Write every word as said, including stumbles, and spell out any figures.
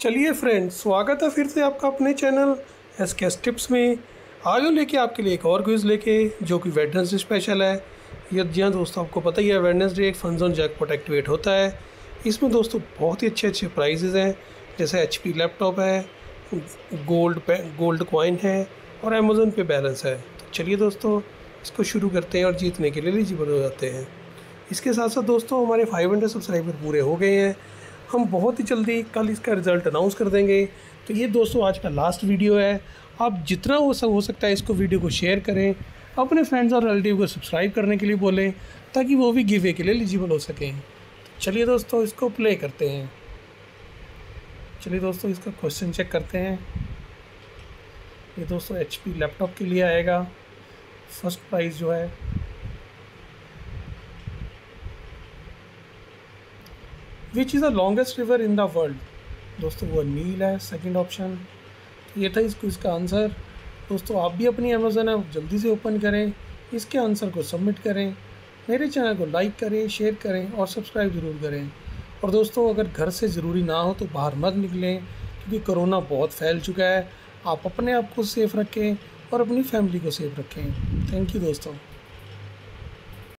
चलिए फ्रेंड्स, स्वागत है फिर से आपका अपने channel S K S tips में। आज हम लेके आपके लिए एक और क्विज़ लेके जो कि वेडनेसडे स्पेशल है। ये जी हाँ दोस्तों, आपको पता ही है वेडनेसडे एक फन जोन जैकपॉट एक्टिवेट होता है। इसमें दोस्तों बहुत ही अच्छे अच्छे प्राइजेज़ हैं, जैसे एच पी लैपटॉप है, गोल्ड गोल्ड कॉइन है और अमेज़न पे बैलेंस है। तो चलिए दोस्तों इसको शुरू करते हैं और जीतने के लिए एलिजिबल हो जाते हैं। इसके साथ साथ दोस्तों हमारे पाँच सौ सब्सक्राइबर पूरे हो गए हैं। हम बहुत ही जल्दी कल इसका रिज़ल्ट अनाउंस कर देंगे। तो ये दोस्तों आज का लास्ट वीडियो है। आप जितना हो सक हो सकता है इसको वीडियो को शेयर करें, अपने फ्रेंड्स और रिलेटिव को सब्सक्राइब करने के लिए बोलें ताकि वो भी गिवे के लिए एलिजिबल हो सकें। तो चलिए दोस्तों इसको प्ले करते हैं। चलिए दोस्तों इसका क्वेश्चन चेक करते हैं। ये दोस्तों एच पी लैपटॉप के लिए आएगा। फर्स्ट प्राइज़ जो है which is the longest river in the world, दोस्तों वो नील है सेकंड ऑप्शन। ये था इसको इसका आंसर। दोस्तों आप भी अपनी अमेज़न ऐप जल्दी से ओपन करें, इसके आंसर को सबमिट करें, मेरे चैनल को लाइक करें, शेयर करें और सब्सक्राइब ज़रूर करें। और दोस्तों अगर घर से ज़रूरी ना हो तो बाहर मत निकलें, क्योंकि कोरोना बहुत फैल चुका है। आप अपने आप को सेफ़ रखें और अपनी फैमिली को सेफ रखें। थैंक यू दोस्तों।